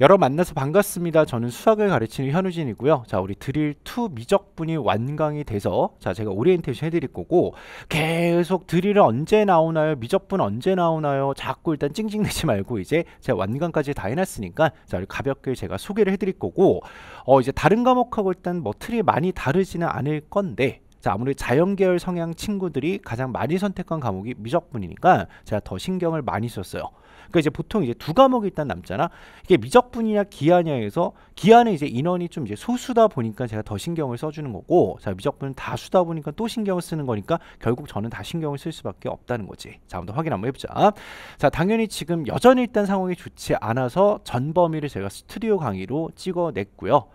여러 만나서 반갑습니다. 저는 수학을 가르치는 현우진이고요. 자, 우리 드릴 2 미적분이 완강이 돼서 자, 제가 오리엔테이션 해드릴 거고, 계속 드릴은 언제 나오나요? 미적분 언제 나오나요? 자꾸 일단 찡찡내지 말고 이제 제가 완강까지 다 해놨으니까 자, 가볍게 제가 소개를 해드릴 거고, 이제 다른 과목하고 일단 뭐 틀이 많이 다르지는 않을 건데, 자, 아무래도 자연계열 성향 친구들이 가장 많이 선택한 과목이 미적분이니까 제가 더 신경을 많이 썼어요. 그러니까 이제 보통 이제 두 과목이 일단 남잖아. 이게 미적분이냐 기하냐에서 기하는 이제 인원이 좀 이제 소수다 보니까 제가 더 신경을 써주는 거고, 자, 미적분은 다수다 보니까 또 신경을 쓰는 거니까 결국 저는 다 신경을 쓸 수밖에 없다는 거지. 자, 한번 확인 한번 해보자. 자, 당연히 지금 여전히 일단 상황이 좋지 않아서 전 범위를 제가 스튜디오 강의로 찍어냈고요.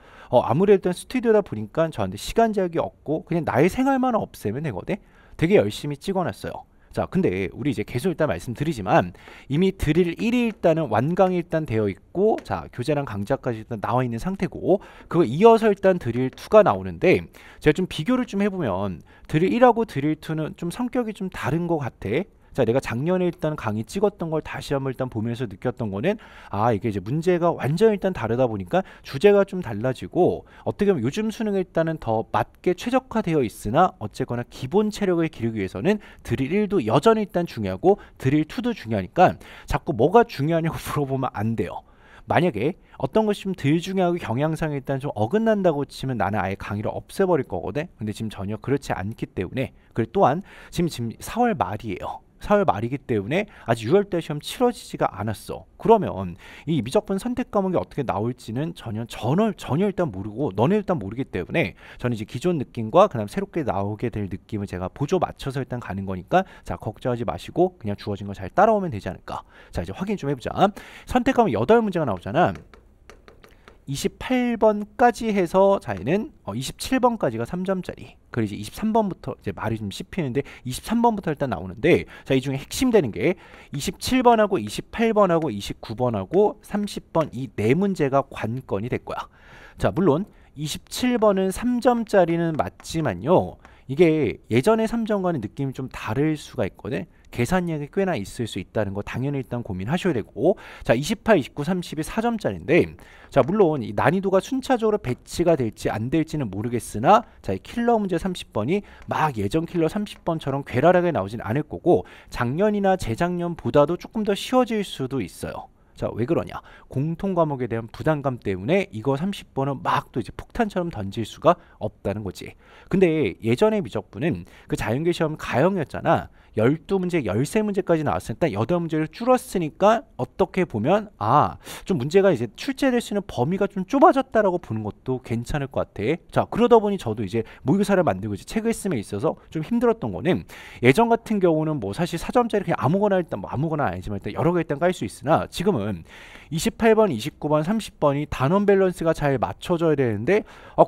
아무래도 일단 스튜디오다 보니까 저한테 시간 제약이 없고 그냥 나의 생활만 없애면 되거든. 되게 열심히 찍어놨어요. 자, 근데 우리 이제 계속 일단 말씀드리지만 이미 드릴 1이 일단은 완강이 일단 되어 있고, 자, 교재랑 강좌까지 일단 나와 있는 상태고, 그거 이어서 일단 드릴 2가 나오는데, 제가 좀 비교를 좀 해보면 드릴 1하고 드릴 2는 좀 성격이 좀 다른 것 같아. 자, 내가 작년에 일단 강의 찍었던 걸 다시 한번 일단 보면서 느꼈던 거는, 아, 이게 이제 문제가 완전히 일단 다르다 보니까 주제가 좀 달라지고, 어떻게 보면 요즘 수능에 일단은 더 맞게 최적화되어 있으나 어쨌거나 기본 체력을 기르기 위해서는 드릴 1도 여전히 일단 중요하고 드릴 2도 중요하니까 자꾸 뭐가 중요하냐고 물어보면 안 돼요. 만약에 어떤 것이 좀 덜 중요하고 경향상 일단 좀 어긋난다고 치면 나는 아예 강의를 없애버릴 거거든. 근데 지금 전혀 그렇지 않기 때문에, 그리고 또한 지금 4월 말이에요. 4월 말이기 때문에 아직 6월달 시험 치러지지가 않았어. 그러면 이 미적분 선택 과목이 어떻게 나올지는 전혀 일단 모르고 너네 일단 모르기 때문에 저는 이제 기존 느낌과 그다음 새롭게 나오게 될 느낌을 제가 보조 맞춰서 일단 가는 거니까, 자, 걱정하지 마시고 그냥 주어진 거 잘 따라오면 되지 않을까. 자, 이제 확인 좀 해보자. 선택 과목 8문제가 나오잖아. 28번까지 해서 자기는 27번까지가 3점짜리. 그리고 이제 23번부터 이제 말이 좀 씹히는데 23번부터 일단 나오는데, 자, 이 중에 핵심 되는 게 27번하고 28번하고 29번하고 30번 이 4문제가 관건이 될 거야. 자, 물론 27번은 3점짜리는 맞지만요, 이게 예전의 3점과는 느낌이 좀 다를 수가 있거든. 계산력이 꽤나 있을 수 있다는 거 당연히 일단 고민하셔야 되고, 자, 28, 29, 30이 4점짜리인데 자, 물론 이 난이도가 순차적으로 배치가 될지 안 될지는 모르겠으나, 자, 이 킬러 문제 30번이 막 예전 킬러 30번처럼 괴랄하게 나오진 않을 거고, 작년이나 재작년보다도 조금 더 쉬워질 수도 있어요. 자, 왜 그러냐? 공통 과목에 대한 부담감 때문에 이거 30번은 막 또 이제 폭탄처럼 던질 수가 없다는 거지. 근데 예전의 미적분은 그 자연계 시험 가형이었잖아. 12문제, 13문제까지 나왔으니까 8문제를 줄었으니까 어떻게 보면, 아, 좀 문제가 이제 출제될 수 있는 범위가 좀 좁아졌다라고 보는 것도 괜찮을 것 같아. 자, 그러다 보니 저도 이제 모의고사를 만들고 이제 책을 쓰에 있어서 좀 힘들었던 거는, 예전 같은 경우는 뭐 사실 4점짜리 그냥 아무거나 일단 뭐 아무거나 아니지만 일단 여러 개 일단 깔 수 있으나, 지금은 28번, 29번, 30번이 단원 밸런스가 잘 맞춰져야 되는데,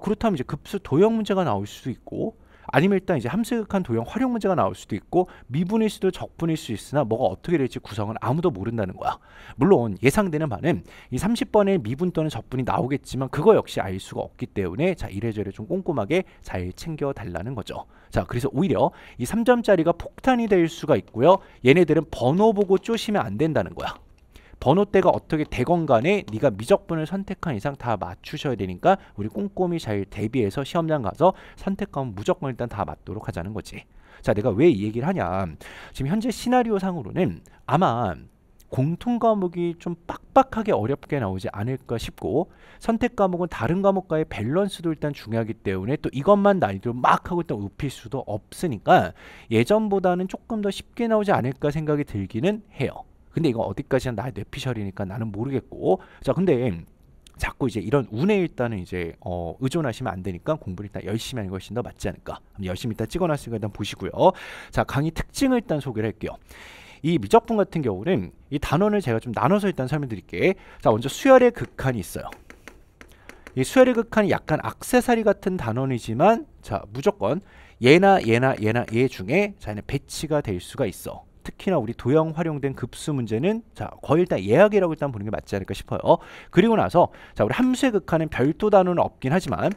그렇다면 이제 급수 도형 문제가 나올 수도 있고, 아니면 일단 이제 함수극한 도형 활용 문제가 나올 수도 있고, 미분일 수도 적분일 수 있으나 뭐가 어떻게 될지 구성은 아무도 모른다는 거야. 물론 예상되는 바는 이 30번의 미분 또는 적분이 나오겠지만 그거 역시 알 수가 없기 때문에, 자, 이래저래 좀 꼼꼼하게 잘 챙겨 달라는 거죠. 자, 그래서 오히려 이 3점짜리가 폭탄이 될 수가 있고요. 얘네들은 번호 보고 쪼시면 안 된다는 거야. 번호대가 어떻게 되건 간에 네가 미적분을 선택한 이상 다 맞추셔야 되니까 우리 꼼꼼히 잘 대비해서 시험장 가서 선택하면 무조건 일단 다 맞도록 하자는 거지. 자, 내가 왜 이 얘기를 하냐, 지금 현재 시나리오 상으로는 아마 공통 과목이 좀 빡빡하게 어렵게 나오지 않을까 싶고, 선택 과목은 다른 과목과의 밸런스도 일단 중요하기 때문에 또 이것만 난이도 막 하고 일단 높일 수도 없으니까 예전보다는 조금 더 쉽게 나오지 않을까 생각이 들기는 해요. 근데 이거 어디까지나 나의 뇌피셜이니까 나는 모르겠고, 자, 근데 자꾸 이제 이런 운에 일단은 이제 의존하시면 안 되니까 공부를 일단 열심히 하는 게 훨씬 더 맞지 않을까. 열심히 일단 찍어놨으니까 일단 보시고요. 자, 강의 특징을 일단 소개를 할게요. 이 미적분 같은 경우는 이 단원을 제가 좀 나눠서 일단 설명드릴게. 자, 먼저 수열의 극한이 있어요. 이 수열의 극한이 약간 악세사리 같은 단원이지만, 자, 무조건 얘나 얘 중에 자기는 배치가 될 수가 있어. 특히나 우리 도형 활용된 급수 문제는, 자, 거의 일단 예약이라고 일단 보는 게 맞지 않을까 싶어요. 그리고 나서, 자, 우리 함수의 극한은 별도 단어는 없긴 하지만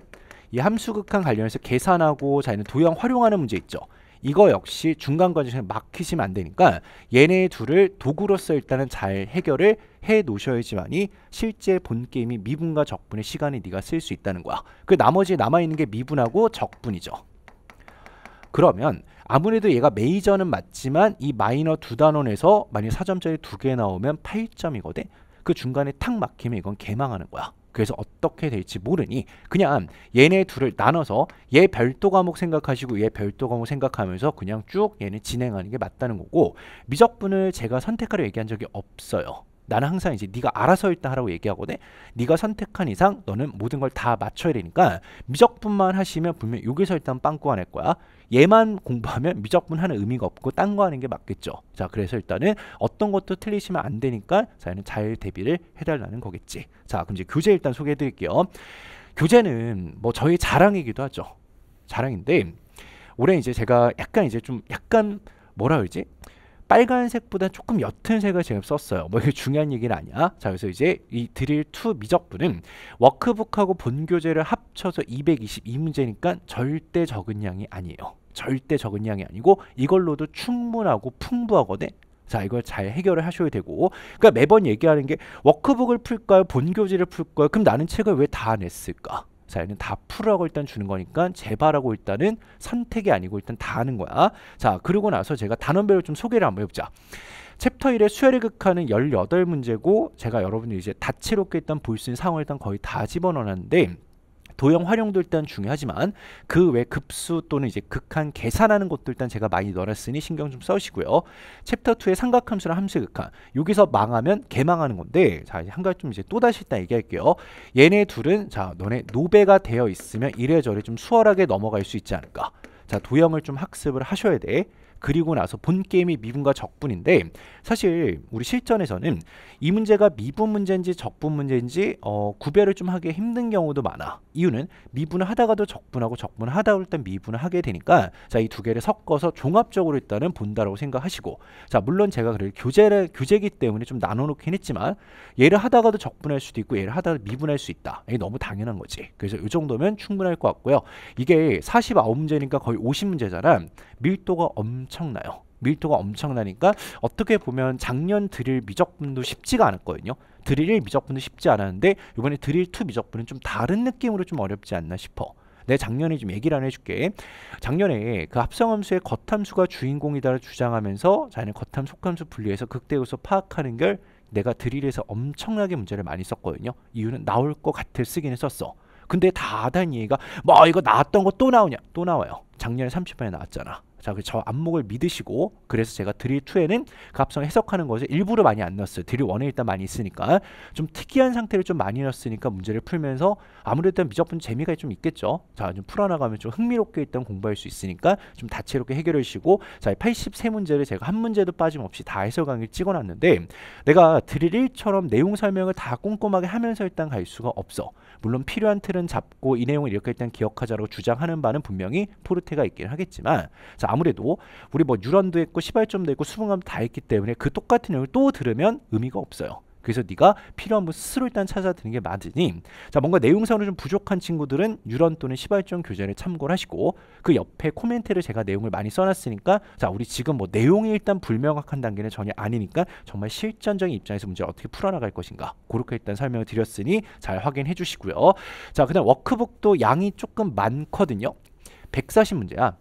이 함수 극한 관련해서 계산하고 자기는 도형 활용하는 문제 있죠. 이거 역시 중간 과정에 막히시면 안 되니까 얘네 둘을 도구로서 일단은 잘 해결을 해 놓으셔야지만이 실제 본 게임이 미분과 적분의 시간에 네가 쓸 수 있다는 거야. 그 나머지 남아있는 게 미분하고 적분이죠. 그러면 아무래도 얘가 메이저는 맞지만 이 마이너 두 단원에서 만약 4점짜리 두 개 나오면 8점이거든. 그 중간에 탁 막히면 이건 개망하는 거야. 그래서 어떻게 될지 모르니 그냥 얘네 둘을 나눠서 얘 별도 과목 생각하시고 얘 별도 과목 생각하면서 그냥 쭉 얘네 진행하는 게 맞다는 거고, 미적분을 제가 선택하라고 얘기한 적이 없어요. 나는 항상 이제 네가 알아서 일단 하라고 얘기하거든. 네가 선택한 이상 너는 모든 걸 다 맞춰야 되니까 미적분만 하시면 분명 여기서 일단 빵꾸 안 할 거야. 얘만 공부하면 미적분 하는 의미가 없고 딴 거 하는 게 맞겠죠. 자, 그래서 일단은 어떤 것도 틀리시면 안 되니까 자연은 잘 대비를 해달라는 거겠지. 자, 그럼 이제 교재 일단 소개해 드릴게요. 교재는 뭐 저희 자랑이기도 하죠. 자랑인데 올해 이제 제가 약간 뭐라 그러지? 빨간색보다 조금 옅은 색을 제가 썼어요. 뭐 이게 중요한 얘기는 아니야. 자, 그래서 이제 이 드릴 2 미적분은 워크북하고 본 교재를 합쳐서 222문제니까 절대 적은 양이 아니에요. 절대 적은 양이 아니고 이걸로도 충분하고 풍부하거든. 자, 이걸 잘 해결을 하셔야 되고, 그러니까 매번 얘기하는 게 워크북을 풀까요? 본 교재를 풀까요? 그럼 나는 책을 왜 다 냈을까? 자, 얘는 다 풀으라고 일단 주는 거니까 제발하고 일단은 선택이 아니고 일단 다 하는 거야. 자, 그러고 나서 제가 단원별로 좀 소개를 한번 해보자. 챕터 1의 수열의 극한은 18문제고 제가 여러분들이 이제 다채롭게 일단 볼 수 있는 상황을 일단 거의 다 집어넣어놨는데, 도형 활용도 일단 중요하지만 그 외 급수 또는 이제 극한 계산하는 것도 일단 제가 많이 넣어놨으니 신경 좀 써주시고요. 챕터 2의 삼각함수랑 함수의 극한, 여기서 망하면 개망하는 건데, 자, 이제 한 가지 좀 이제 또다시 일단 얘기할게요. 얘네 둘은 자, 너네 노배가 되어 있으면 이래저래 좀 수월하게 넘어갈 수 있지 않을까. 자, 도형을 좀 학습을 하셔야 돼. 그리고 나서 본 게임이 미분과 적분인데, 사실 우리 실전에서는 이 문제가 미분 문제인지 적분 문제인지 구별을 좀 하기 힘든 경우도 많아. 이유는 미분을 하다가도 적분하고 적분을 하다가 일단 미분을 하게 되니까, 자, 이 두 개를 섞어서 종합적으로 일단은 본다라고 생각하시고, 자, 물론 제가 그래도 교재기 때문에 좀 나눠놓긴 했지만 얘를 하다가도 적분할 수도 있고 얘를 하다가 미분할 수 있다. 이게 너무 당연한 거지. 그래서 이 정도면 충분할 것 같고요. 이게 49문제니까 거의 50문제잖아. 밀도가 엄청나요. 밀도가 엄청나니까 어떻게 보면 작년 드릴 미적분도 쉽지가 않았거든요. 드릴 1 미적분도 쉽지 않았는데 이번에 드릴 2 미적분은 좀 다른 느낌으로 좀 어렵지 않나 싶어. 내 작년에 좀 얘기를 안 해줄게. 작년에 그 합성함수의 겉함수가 주인공이다를 주장하면서 자기는 겉함 속함수 분리해서 극대요소 파악하는 걸 내가 드릴에서 엄청나게 문제를 많이 썼거든요. 이유는 나올 것 같아 쓰기는 썼어. 근데 다 하단 얘기가 뭐 이거 나왔던 거 또 나오냐? 또 나와요. 작년에 30번에 나왔잖아. 자, 그래서 저 안목을 믿으시고, 그래서 제가 드릴 2에는 그 합성을 해석하는 것을 일부러 많이 안 넣었어요. 드릴 1에 일단 많이 있으니까 좀 특이한 상태를 좀 많이 넣었으니까 문제를 풀면서 아무래도 일단 미적분 재미가 좀 있겠죠. 자, 좀 풀어나가면 좀 흥미롭게 일단 공부할 수 있으니까 좀 다채롭게 해결해 주시고, 자, 83문제를 제가 한 문제도 빠짐없이 다 해설 강의를 찍어놨는데 내가 드릴 1처럼 내용 설명을 다 꼼꼼하게 하면서 일단 갈 수가 없어. 물론 필요한 틀은 잡고 이 내용을 이렇게 일단 기억하자라고 주장하는 바는 분명히 토르테가 있긴 하겠지만, 자, 아무래도 우리 뭐 뉴런도 했고 시발점도 했고 수분감 다 했기 때문에 그 똑같은 내용을 또 들으면 의미가 없어요. 그래서 네가 필요한 분 스스로 일단 찾아드는 게 맞으니, 자, 뭔가 내용상으로 좀 부족한 친구들은 뉴런 또는 시발점 교재를 참고를 하시고, 그 옆에 코멘트를 제가 내용을 많이 써놨으니까, 자, 우리 지금 뭐 내용이 일단 불명확한 단계는 전혀 아니니까 정말 실전적인 입장에서 문제를 어떻게 풀어나갈 것인가 그렇게 일단 설명을 드렸으니 잘 확인해 주시고요. 자, 그다음 워크북도 양이 조금 많거든요. 140문제야.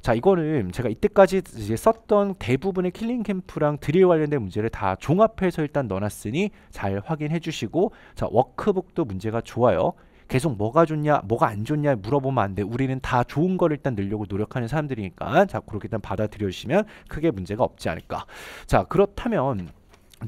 자, 이거는 제가 이때까지 이제 썼던 대부분의 킬링캠프랑 드릴 관련된 문제를 다 종합해서 일단 넣어놨으니 잘 확인해 주시고, 자, 워크북도 문제가 좋아요. 계속 뭐가 좋냐 뭐가 안 좋냐 물어보면 안 돼. 우리는 다 좋은 걸 일단 넣으려고 노력하는 사람들이니까, 자, 그렇게 일단 받아들여 주시면 크게 문제가 없지 않을까. 자, 그렇다면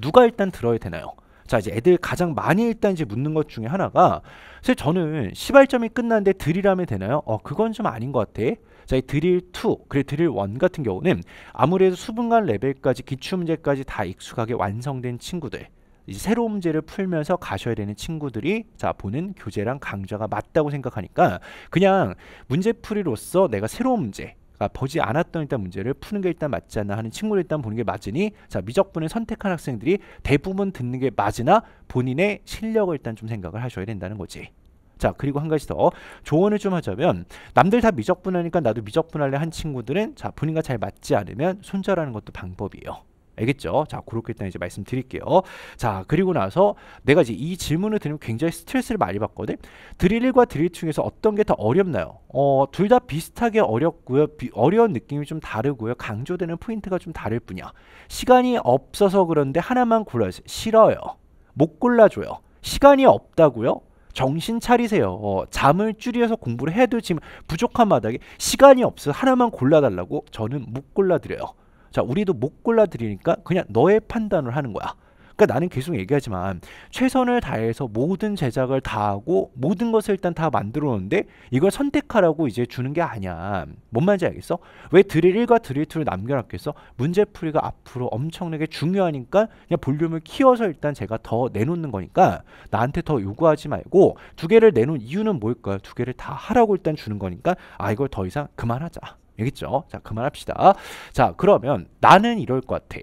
누가 일단 들어야 되나요? 자, 이제 애들 가장 많이 일단 이제 묻는 것 중에 하나가, 사실 저는 시발점이 끝났는데 드릴하면 되나요? 그건 좀 아닌 것 같아. 자, 이 드릴 2, 그리고 드릴 1 같은 경우는 아무래도 수분간 레벨까지 기출문제까지 다 익숙하게 완성된 친구들, 이제 새로운 문제를 풀면서 가셔야 되는 친구들이, 자, 보는 교재랑 강좌가 맞다고 생각하니까 그냥 문제풀이로서 내가 새로운 문제 보지 않았던 일단 문제를 푸는 게 일단 맞지 않나 하는 친구를 일단 보는 게 맞으니, 자, 미적분을 선택한 학생들이 대부분 듣는 게 맞으나 본인의 실력을 일단 좀 생각을 하셔야 된다는 거지. 자, 그리고 한 가지 더 조언을 좀 하자면, 남들 다 미적분하니까 나도 미적분할래 한 친구들은, 자, 본인과 잘 맞지 않으면 손절하는 것도 방법이에요. 알겠죠? 자, 그렇게 일단 이제 말씀드릴게요. 자, 그리고 나서 내가 이제 이 질문을 들으면 굉장히 스트레스를 많이 받거든. 드릴 1과 드릴 2에서 어떤 게 더 어렵나요? 둘 다 비슷하게 어렵고요. 어려운 느낌이 좀 다르고요. 강조되는 포인트가 좀 다를 뿐이야. 시간이 없어서 그런데 하나만 골라주세요. 싫어요. 못 골라줘요. 시간이 없다고요? 정신 차리세요. 잠을 줄여서 공부를 해도 지금 부족한 마당에 시간이 없어 하나만 골라달라고 저는 못 골라드려요. 자, 우리도 못 골라드리니까 그냥 너의 판단을 하는 거야. 그러니까 나는 계속 얘기하지만 최선을 다해서 모든 제작을 다 하고 모든 것을 일단 다 만들어 놓는데 이걸 선택하라고 이제 주는 게 아니야. 뭔 말인지 알겠어? 왜 드릴 1과 드릴 2를 남겨놨겠어? 문제풀이가 앞으로 엄청나게 중요하니까 그냥 볼륨을 키워서 일단 제가 더 내놓는 거니까 나한테 더 요구하지 말고 두 개를 내놓은 이유는 뭘까요? 두 개를 다 하라고 일단 주는 거니까 아, 이걸 더 이상 그만하자. 알겠죠? 자, 그만합시다. 자, 그러면 나는 이럴 것 같아.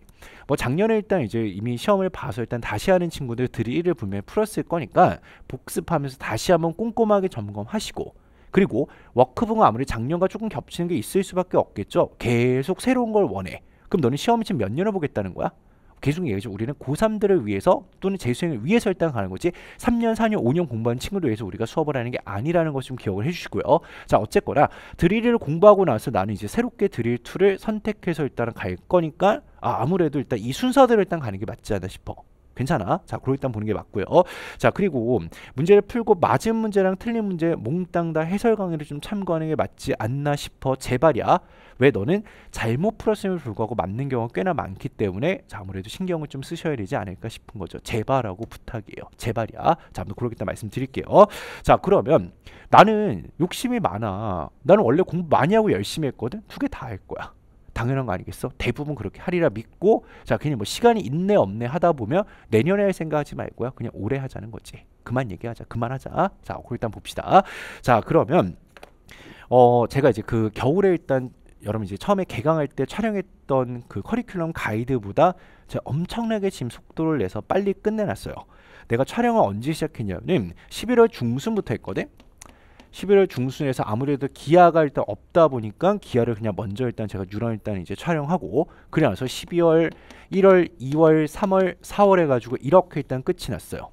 뭐 작년에 일단 이제 이미 시험을 봐서 일단 다시 하는 친구들 드릴 1을 분명히 풀었을 거니까 복습하면서 다시 한번 꼼꼼하게 점검하시고, 그리고 워크북은 아무리 작년과 조금 겹치는 게 있을 수밖에 없겠죠. 계속 새로운 걸 원해. 그럼 너는 시험이 지금 몇 년을 보겠다는 거야? 계속 얘기하죠. 우리는 고3들을 위해서 또는 재수행을 위해서 일단 가는 거지 3년, 4년, 5년 공부하는 친구를 위해서 우리가 수업을 하는 게 아니라는 것을 좀 기억을 해주시고요. 자, 어쨌거나 드릴을 공부하고 나서 나는 이제 새롭게 드릴 2를 선택해서 일단은 갈 거니까 아무래도 일단 이 순서대로 일단 가는 게 맞지 않나 싶어. 괜찮아? 자, 그걸 일단 보는 게 맞고요. 자, 그리고 문제를 풀고 맞은 문제랑 틀린 문제 몽땅 다 해설 강의를 좀 참고하는 게 맞지 않나 싶어. 제발이야. 왜 너는 잘못 풀었음에도 불구하고 맞는 경우가 꽤나 많기 때문에 자, 아무래도 신경을 좀 쓰셔야 되지 않을까 싶은 거죠. 제발하고 부탁이에요. 제발이야. 자, 아무튼 그렇게 일단 말씀드릴게요. 자, 그러면 나는 욕심이 많아. 나는 원래 공부 많이 하고 열심히 했거든. 두 개 다 할 거야. 당연한 거 아니겠어? 대부분 그렇게 하리라 믿고 자, 그냥 뭐 시간이 있네 없네 하다 보면 내년에 할 생각하지 말고요. 그냥 올해 하자는 거지. 그만 얘기하자. 그만하자. 자, 그걸 일단 봅시다. 자, 그러면 제가 이제 그 겨울에 일단 여러분 이제 처음에 개강할 때 촬영했던 그 커리큘럼 가이드보다 제가 엄청나게 지금 속도를 내서 빨리 끝내놨어요. 내가 촬영을 언제 시작했냐면 11월 중순부터 했거든. 11월 중순에서 아무래도 기하가 일단 없다 보니까 기하를 그냥 먼저 일단 제가 뉴런 일단 이제 촬영하고 그래서 12월, 1월, 2월, 3월, 4월 해가지고 이렇게 일단 끝이 났어요.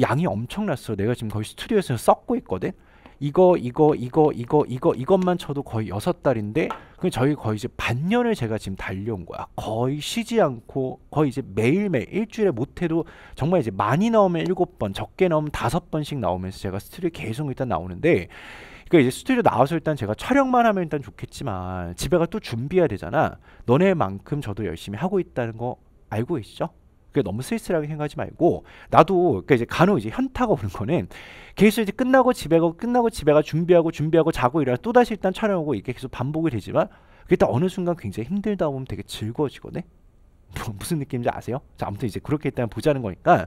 양이 엄청났어. 내가 지금 거의 스튜디오에서 썩고 있거든. 이것만 쳐도 거의 6달인데 그럼 저희 거의 이제 반년을 제가 지금 달려온 거야. 거의 쉬지 않고 거의 이제 매일매일 일주일에 못해도 정말 이제 많이 나오면 7번 적게 나오면 5번씩 나오면서 제가 스튜디오 계속 일단 나오는데 그러니까 이제 스튜디오 나와서 일단 제가 촬영만 하면 일단 좋겠지만 집에 가서 또 준비해야 되잖아. 너네만큼 저도 열심히 하고 있다는 거 알고 계시죠? 너무 쓸쓸하게 생각하지 말고 나도 그러니까 이제 간혹 이제 현타가 오는 거는 계속 이제 끝나고 집에 가 준비하고 자고 일어나 또 다시 일단 촬영하고 이게 계속 반복이 되지만 일단 어느 순간 굉장히 힘들다 보면 되게 즐거워지거든. 무슨 느낌인지 아세요? 자, 아무튼 이제 그렇게 일단 보자는 거니까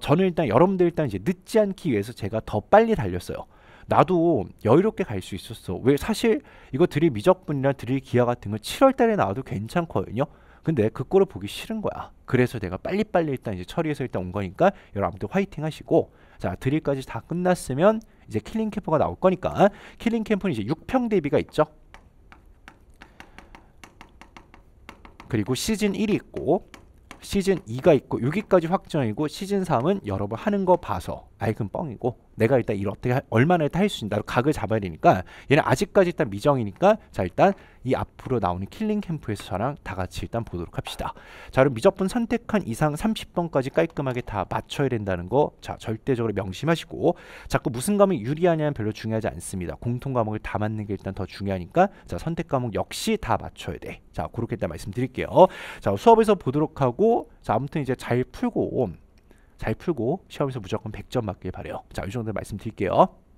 저는 일단 여러분들 일단 이제 늦지 않기 위해서 제가 더 빨리 달렸어요. 나도 여유롭게 갈 수 있었어. 왜 사실 이거 드릴 미적분이나 드릴 기하 같은 건 7월달에 나와도 괜찮거든요. 근데 그 꼴을 보기 싫은 거야. 그래서 내가 빨리빨리 일단 이제 처리해서 일단 온 거니까 여러분들 화이팅 하시고 자, 드릴까지 다 끝났으면 이제 킬링 캠프가 나올 거니까 킬링 캠프는 이제 6평 대비가 있죠. 그리고 시즌 1이 있고 시즌 2가 있고 여기까지 확정이고 시즌 3은 여러분 하는 거 봐서 그건 뻥이고 내가 일단 일 어떻게 얼마나 할 수 있나 각을 잡아야 되니까 얘는 아직까지 일단 미정이니까 자, 일단 이 앞으로 나오는 킬링 캠프에서 저랑 다 같이 일단 보도록 합시다. 자, 그럼 미적분 선택한 이상 30번까지 깔끔하게 다 맞춰야 된다는 거 자, 절대적으로 명심하시고 자꾸 무슨 과목이 유리하냐는 별로 중요하지 않습니다. 공통 과목을 다 맞는 게 일단 더 중요하니까 자, 선택 과목 역시 다 맞춰야 돼. 자, 그렇게 일단 말씀드릴게요. 자, 수업에서 보도록 하고 자, 아무튼 이제 잘 풀고 시험에서 무조건 100점 맞길 바래요. 자, 이 정도 말씀드릴게요.